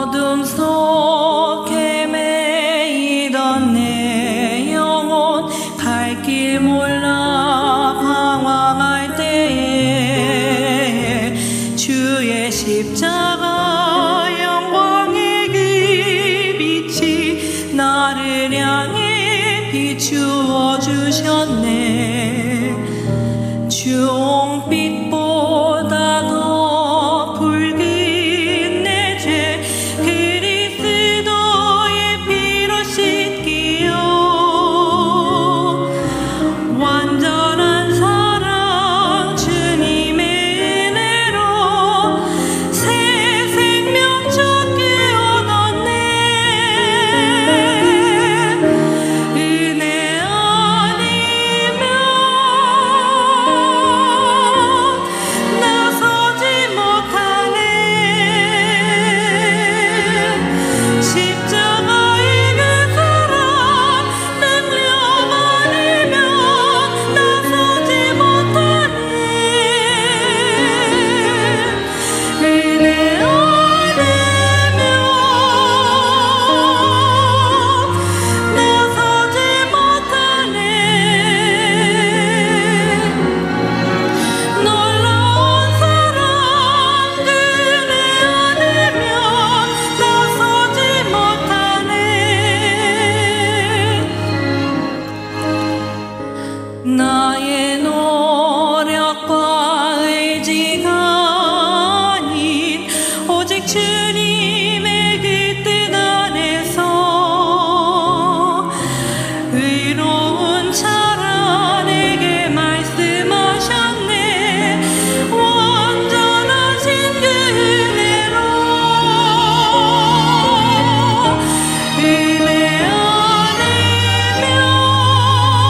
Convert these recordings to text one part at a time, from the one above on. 어둠 속 헤매이던 내 영혼 갈 길 몰라 방황할 때에 주의 십자가 영광의 그 빛이 나를 향해 비추어 주셨네. 주홍빛보다 더 붉은 내 죄 그리스도의 피로 씻기요. 완전한 사랑 주님의 은혜로 새 생명 주께 얻었네. 은혜 아니면 나서지 못하네. 십자가의 그 사랑 능력 아니면 나서지 못하네. 은혜 아니면 나서지 못하네. 놀라운 사랑 그네 아니면 나서지 못하네. 나의 노력과 의지가 아닌 오직 주님의 그 뜻 안에서 의로운 자라 내게 말씀하셨네. 완전하신 그 은혜로 은혜 아니면 나서지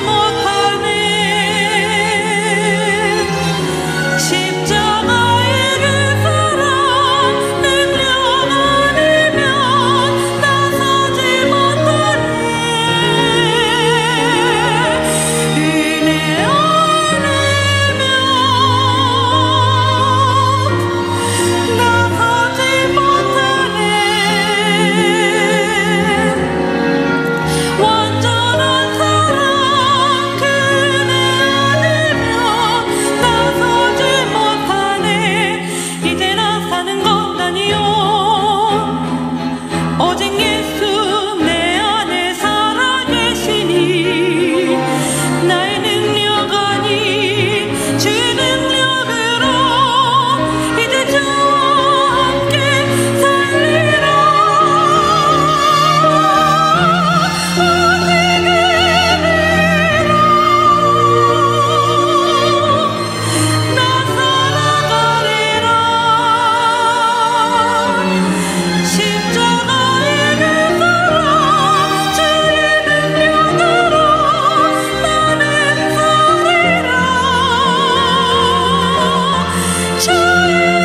못하네. 십자가의 그 사랑 능력 아니면 나서지 못하네. 은혜 아니면 나서지 못하네. 완전한 사랑 그네 아니면 나서지 못하네. 이제나 사는 것 아니요 오직 예수 내 안에 살아계시니 나의 능력 아닌 주의 능력으로 이제 저와 함께 살리라. 오직 은혜로 나 살아가리라. 십자가의 그 사랑 주의 능력으로 나는 살리라. 주의